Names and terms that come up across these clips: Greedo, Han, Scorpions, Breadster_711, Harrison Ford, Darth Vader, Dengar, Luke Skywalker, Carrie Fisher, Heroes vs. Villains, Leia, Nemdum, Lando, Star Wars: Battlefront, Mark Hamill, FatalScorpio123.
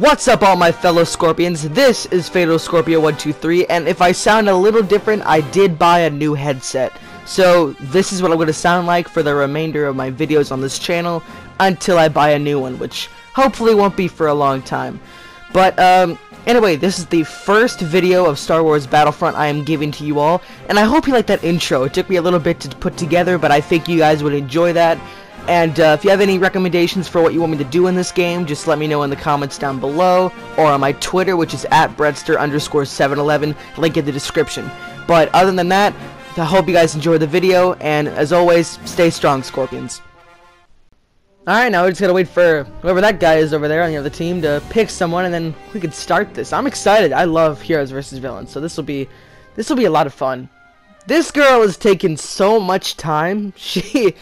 What's up, all my fellow Scorpions? This is FatalScorpio123, and if I sound a little different, I did buy a new headset. So this is what I'm going to sound like for the remainder of my videos on this channel until I buy a new one, which hopefully won't be for a long time. But anyway, this is the first video of Star Wars Battlefront I am giving to you all, and I hope you like that intro. It took me a little bit to put together, but I think you guys would enjoy that. And if you have any recommendations for what you want me to do in this game, just let me know in the comments down below, or on my Twitter, which is at Breadster_711, link in the description. But other than that, I hope you guys enjoyed the video, and as always, stay strong, Scorpions. Alright, now we're just gonna wait for whoever that guy is over there on the other team to pick someone, and then we can start this. I'm excited. I love Heroes vs. Villains, so this will be a lot of fun. This girl is taking so much time. She's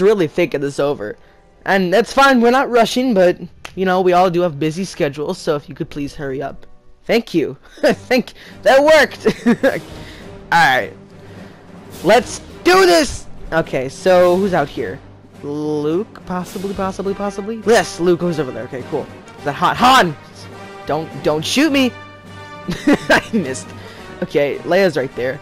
really thinking this over. And that's fine, we're not rushing, but, you know, we all do have busy schedules, so if you could please hurry up. Thank you. That worked! Alright. Let's do this! Okay, so who's out here? Luke? Possibly? Yes, Luke goes over there. Okay, cool. Is that Han? Han! Don't shoot me! I missed. Okay, Leia's right there.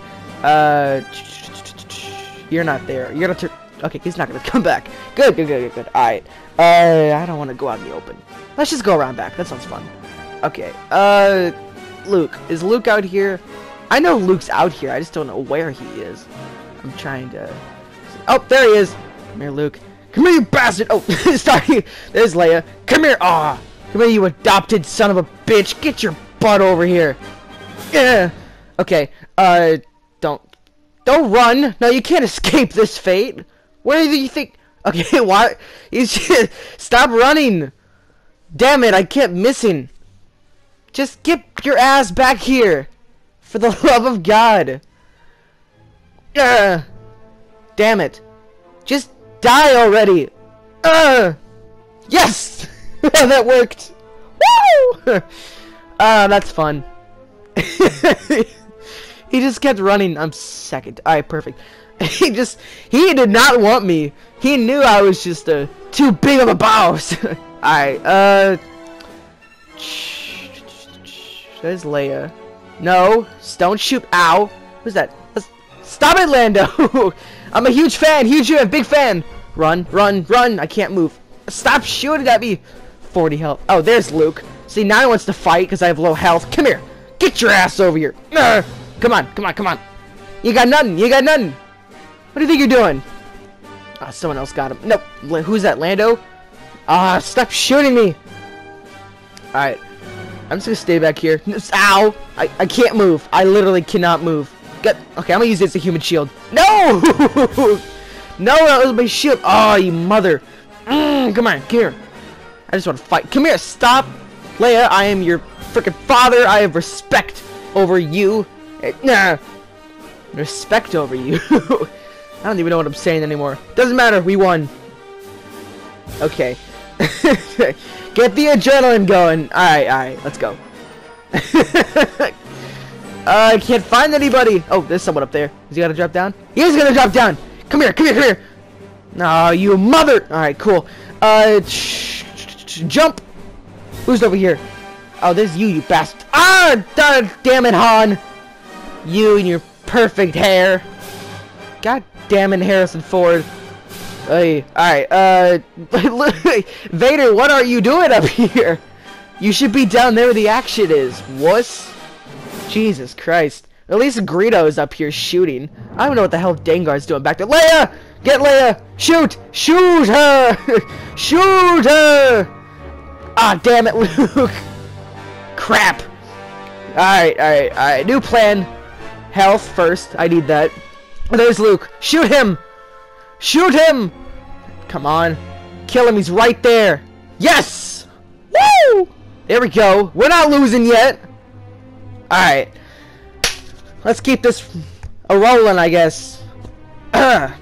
You're not there. You're gonna okay, he's not gonna come back. Good. Alright. I don't wanna go out in the open. Let's just go around back. That sounds fun. Okay. Luke. Is Luke out here? I know Luke's out here. I just don't know where he is. I'm trying to... Oh, there he is! Come here, Luke. Come here, you bastard! Oh, sorry. There's Leia. Come here! Aw! Come here, you adopted son of a bitch! Get your butt over here! Yeah! Okay. Don't run! No, you can't escape this fate! Where do you think... Okay, why... You should... Stop running! Damn it, I kept missing! Just get your ass back here! For the love of God! Damn it! Just die already! Yes! That worked! Woo! That's fun. He just kept running. I'm second. Alright, perfect. He did not want me. He knew I was just too big of a boss. Alright, there's Leia. No, don't shoot. Ow. Who's that? Stop it, Lando. I'm a huge fan. Big fan. Run. I can't move. Stop shooting at me. 40 health. Oh, there's Luke. See, now he wants to fight because I have low health. Come here. Get your ass over here. Come on. You got nothing. What do you think you're doing? Ah, oh, someone else got him. Nope. Who's that, Lando? Ah, stop shooting me. Alright. I'm just gonna stay back here. Ow! I can't move. I literally cannot move. Okay, I'm gonna use this as a human shield. No! No, that was my shield. Oh, you mother. Come here. I just want to fight. Come here, stop. Leia, I am your freaking father. I have respect over you. Nah, respect over you. I don't even know what I'm saying anymore. Doesn't matter, we won. Okay. Get the adrenaline going. Alright, let's go. I can't find anybody. Oh, there's someone up there. Is he gonna drop down? He is gonna drop down. Come here. No, you mother. Alright, cool. Jump. Who's over here? Oh, there's you bastard. Ah, damn it, Han. You and your perfect hair. God damn it, Harrison Ford. Hey, alright, Vader, what are you doing up here? You should be down there where the action is, wuss. Jesus Christ. At least Greedo is up here shooting. I don't know what the hell Dengar's doing back there. Leia! Get Leia! Shoot! Shoot her! Shoot her! Ah, damn it, Luke. Crap. Alright. New plan. Health first. I need that. There's Luke. Shoot him! Come on. Kill him. He's right there. Yes! Woo! There we go. We're not losing yet. Alright. Let's keep this a-rolling, I guess. Alright.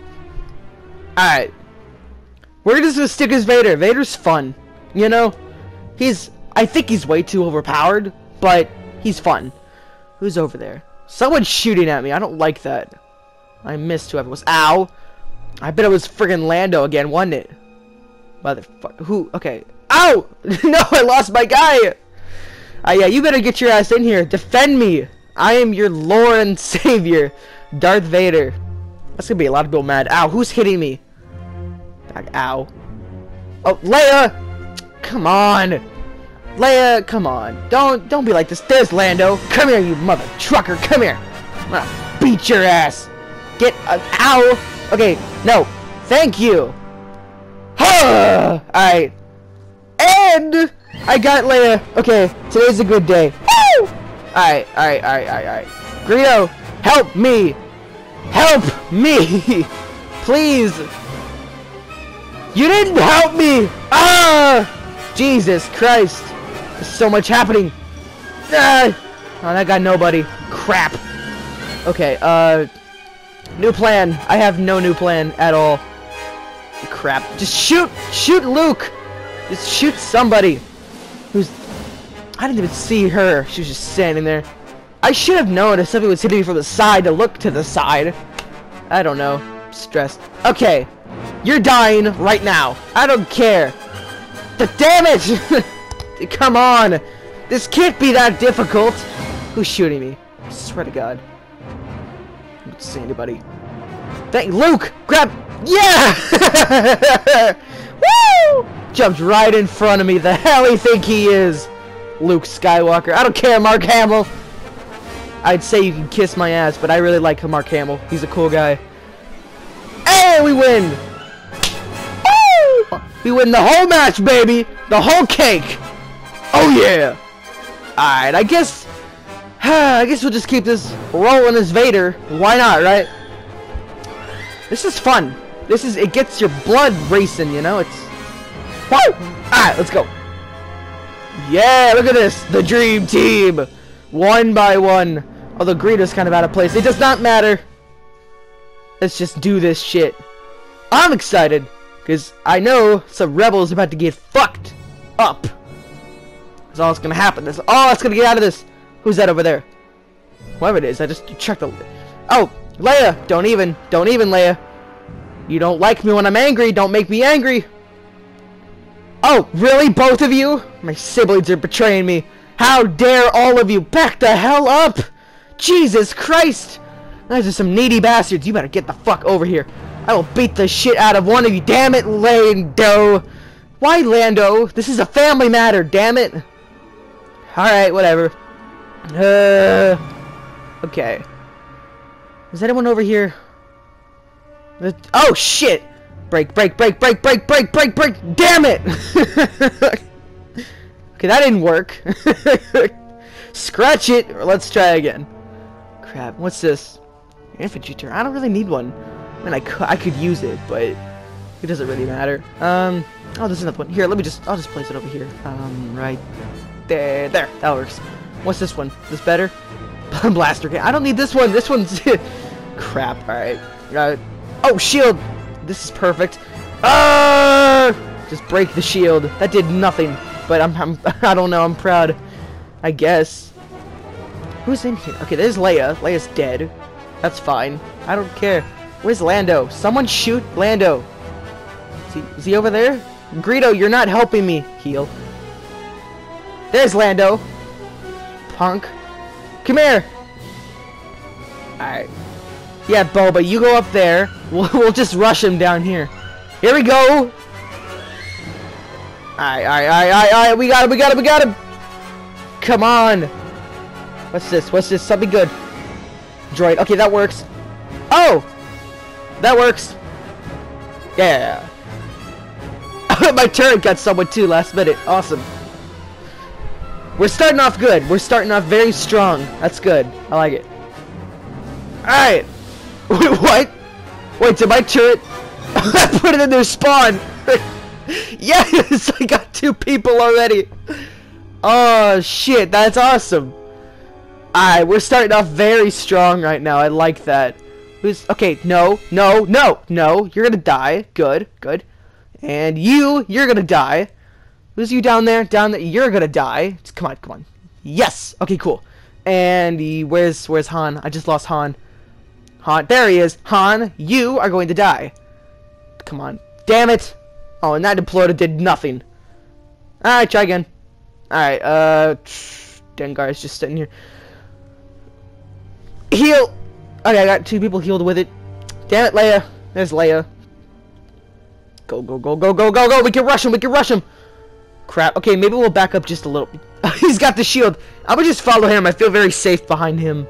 We're just gonna stick as Vader. Vader's fun. You know? I think he's way too overpowered, but he's fun. Who's over there? Someone's shooting at me. I don't like that. I missed whoever was. Ow! I bet it was friggin' Lando again, wasn't it? Motherfucker. Who? Okay. Ow! No, I lost my guy! Yeah, you better get your ass in here. Defend me! I am your lord and savior, Darth Vader. That's gonna be a lot of people mad. Ow, who's hitting me? Ow. Oh, Leia! Come on! Leia, come on. Don't be like this. There's Lando. Come here, you mother trucker. Come here. I'm gonna beat your ass. Get ow! Okay, no. Thank you. Huh! Alright. And I got Leia. Okay, today's a good day. Alright. Greedo, help me! Help me! Please! You didn't help me! Ah! Jesus Christ! There's so much happening! Ah! Oh, that got nobody. Crap! Okay, new plan. I have no new plan at all. Crap. Just shoot! Shoot Luke! Just shoot somebody! Who's... I didn't even see her. She was just standing there. I should have known if something was hitting me from the side to look to the side. I don't know. I'm stressed. Okay. You're dying right now. I don't care. The damage! Come on! This can't be that difficult! Who's shooting me? I swear to God. I don't see anybody. Thank Luke! Grab... Yeah! Woo! Jumped right in front of me. The hell you think he is? Luke Skywalker. I don't care, Mark Hamill. I'd say you can kiss my ass, but I really like Mark Hamill. He's a cool guy. Hey, we win! Woo! We win the whole match, baby! The whole cake! Oh, yeah! Alright, I guess we'll just keep this rolling as Vader. Why not, right? This is fun. This is... It gets your blood racing, you know? It's... Woo! Alright, let's go. Yeah, look at this. The dream team. One by one. Although Greedo's kind of out of place. It does not matter. Let's just do this shit. I'm excited. Because I know some rebels are about to get fucked up. That's all that's going to happen. That's all that's going to get out of this. Who's that over there? Whoever it is. I just checked the... Oh, Leia. Don't even. Don't even, Leia. You don't like me when I'm angry. Don't make me angry. Oh, really? Both of you? My siblings are betraying me. How dare all of you? Back the hell up! Jesus Christ! Those are some needy bastards. You better get the fuck over here. I will beat the shit out of one of you. Damn it, Lando! Why, Lando? This is a family matter, damn it! Alright, whatever. Okay. Is anyone over here? Oh, shit! Break, break, break, break, break, break, break, break! Damn it! Okay, that didn't work. Scratch it! Or let's try again. Crap, what's this? Infantry turret. I don't really need one. I mean, I could use it, but it doesn't really matter. Oh, there's another one. Here, I'll just place it over here. Right there. There, that works. What's this one? This better? Blaster cannon. I don't need this one. This one's... Crap, alright. Oh, shield! This is perfect. Just break the shield. That did nothing. But I don't know. I'm proud. I guess. Who's in here? Okay, there's Leia. Leia's dead. That's fine. I don't care. Where's Lando? Someone shoot Lando. Is he over there? Greedo, you're not helping me. Heal. There's Lando. Punk. Come here. All right. Yeah, Boba, you go up there. We'll just rush him down here. Here we go! Alright, we got him! Come on! What's this? Something good. Droid, okay, that works. Oh! That works! Yeah! My turret got someone too last minute, awesome. We're starting off good, we're starting off very strong. That's good, I like it. Alright! Wait, what? Wait, did my turret... I put it in their spawn! Yes! I got two people already! Oh, shit, that's awesome! Alright, we're starting off very strong right now, I like that. Who's... Okay, no! You're gonna die. Good. And you're gonna die. Who's you down there? You're gonna die. Just, come on. Yes! Okay, cool. And where's Han? I just lost Han. There he is. Han, you are going to die. Come on. Damn it. Oh, and that deployed did nothing. Alright, try again. Alright, Dengar is just sitting here. Heal! Okay, I got two people healed with it. Damn it, Leia. There's Leia. Go, go, go, go, go, go, go! We can rush him, we can rush him! Crap. Okay, maybe we'll back up just a little. He's got the shield. I would just follow him. I feel very safe behind him.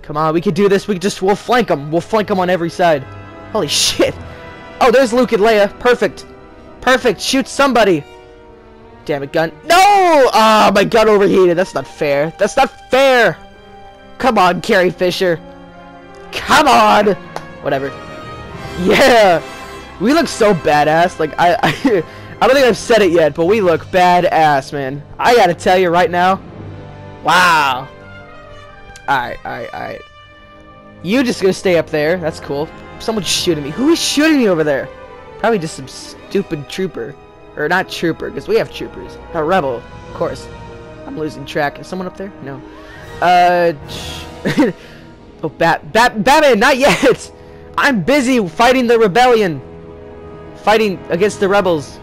Come on, we can do this. We'll flank him. We'll flank him on every side. Holy shit. Oh, there's Luke and Leia. Perfect. Perfect. Shoot somebody. Damn it, gun. No! Ah, my gun overheated. That's not fair. That's not fair. Come on, Carrie Fisher. Come on. Whatever. Yeah. We look so badass. Like, I don't think I've said it yet, but we look badass, man. I gotta tell you right now. Wow. Alright, alright, alright. You just gonna stay up there. That's cool. Someone's shooting me. Who is shooting me over there? Probably just some stupid trooper. Or not trooper, because we have troopers. A rebel, of course. I'm losing track. Is someone up there? No. Oh, Batman, not yet! I'm busy fighting the rebellion. Fighting against the rebels.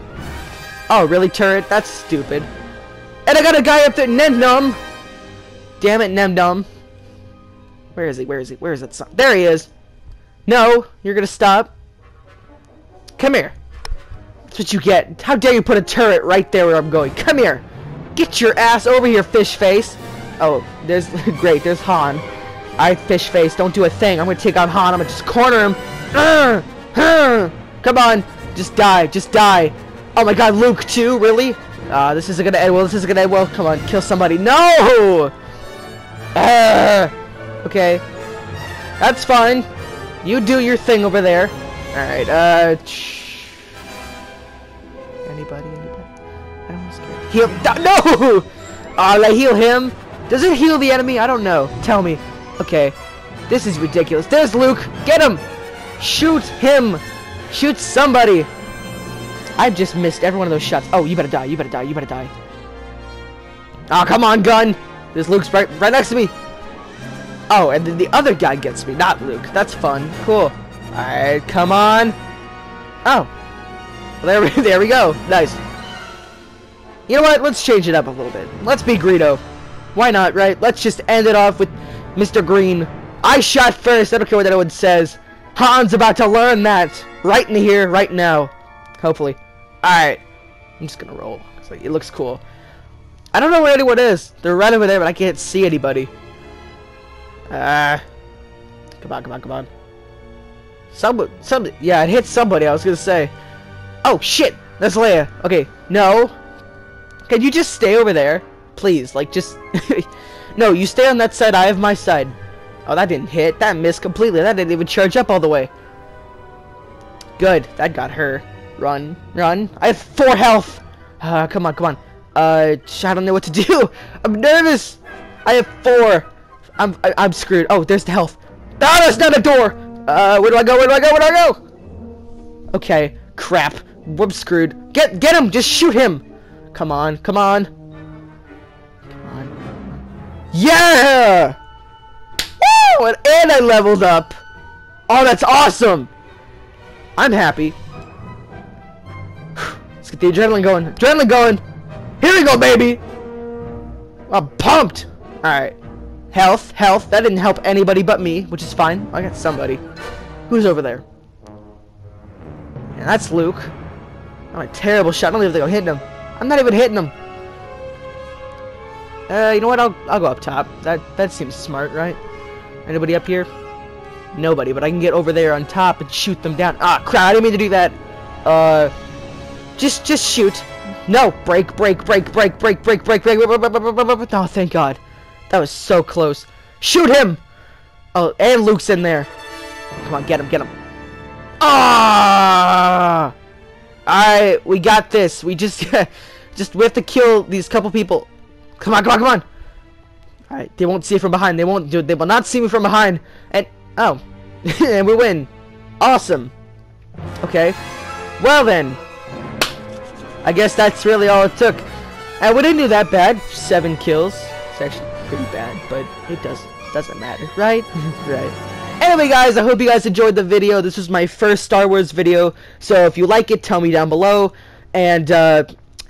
Oh, really, turret? That's stupid. And I got a guy up there, Nemdum! Damn it, Nemdum. Where is he? Where is he? Where is that son? There he is! No, you're gonna stop. Come here. That's what you get. How dare you put a turret right there where I'm going? Come here! Get your ass over here, fish face! Oh, there's... great, there's Han. Alright, fish face, don't do a thing. I'm gonna take on Han, I'm gonna just corner him. Come on! Just die, just die. Oh my god, Luke too, really? This isn't gonna end well, this isn't gonna end well. Come on, kill somebody. No! Okay. That's fine. You do your thing over there. Alright, Anybody? I don't want to scare. Heal. No! I'll heal him. Does it heal the enemy? I don't know. Tell me. Okay. This is ridiculous. There's Luke! Get him! Shoot him! Shoot somebody! I've just missed every one of those shots. Oh, you better die, you better die, you better die. Oh, come on, gun! This Luke's right next to me! Oh, and then the other guy gets me, not Luke. That's fun. Cool. Alright, come on! Oh! Well, there we go. Nice. You know what? Let's change it up a little bit. Let's be Greedo. Why not, right? Let's just end it off with Mr. Green. I shot first, I don't care what anyone says. Han's about to learn that! Right in here, right now. Hopefully. Alright. I'm just gonna roll. It looks cool. I don't know where anyone is. They're right over there, but I can't see anybody. Come on, come on, come on. Yeah, it hit somebody, I was gonna say. Oh, shit! That's Leia. Okay, no. Can you just stay over there? Please, like, just... No, you stay on that side, I have my side. Oh, that didn't hit. That missed completely. That didn't even charge up all the way. Good. That got her. Run. Run. I have 4 health. Come on, come on. I don't know what to do. I'm nervous. I have 4. I'm screwed. Oh, there's the health. No, that's not a door. Where do I go? Where do I go? Where do I go? Okay. Crap. I'm screwed. Get him. Just shoot him. Come on. Come on. Come on. Yeah! Woo! And I leveled up. Oh, that's awesome. I'm happy. Let's get the adrenaline going. Adrenaline going. Here we go, baby. I'm pumped. Alright. Health. Health. That didn't help anybody but me, which is fine. I got somebody. Who's over there? Yeah, that's Luke. Oh, a terrible shot. I don't even think I'm hitting him. I'm not even hitting him. You know what? I'll go up top. That seems smart, right? Anybody up here? Nobody, but I can get over there on top and shoot them down. Ah, crap, I didn't mean to do that. Just shoot. No, break. Oh, thank God. That was so close. Shoot him! Oh, and Luke's in there. Come on, get him, get him. Ah! Alright, we got this. We just we have to kill these couple people. Come on, come on, come on! Alright, they won't see from behind. They will not see me from behind. And oh, and we win. Awesome. Okay. Well then, I guess that's really all it took. And we didn't do that bad. 7 kills. It's actually pretty bad, but it doesn't matter, right? Right. Anyway guys, I hope you guys enjoyed the video. This was my first Star Wars video. So if you like it, tell me down below. And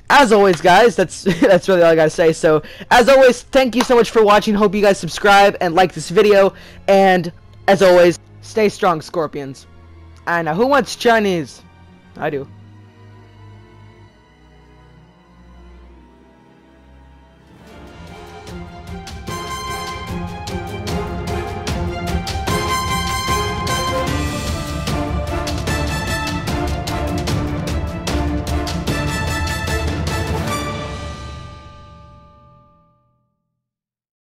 as always, guys, that's really all I gotta say. So, as always, thank you so much for watching. Hope you guys subscribe and like this video. And, as always, stay strong, Scorpions. I know, who wants Chinese? I do.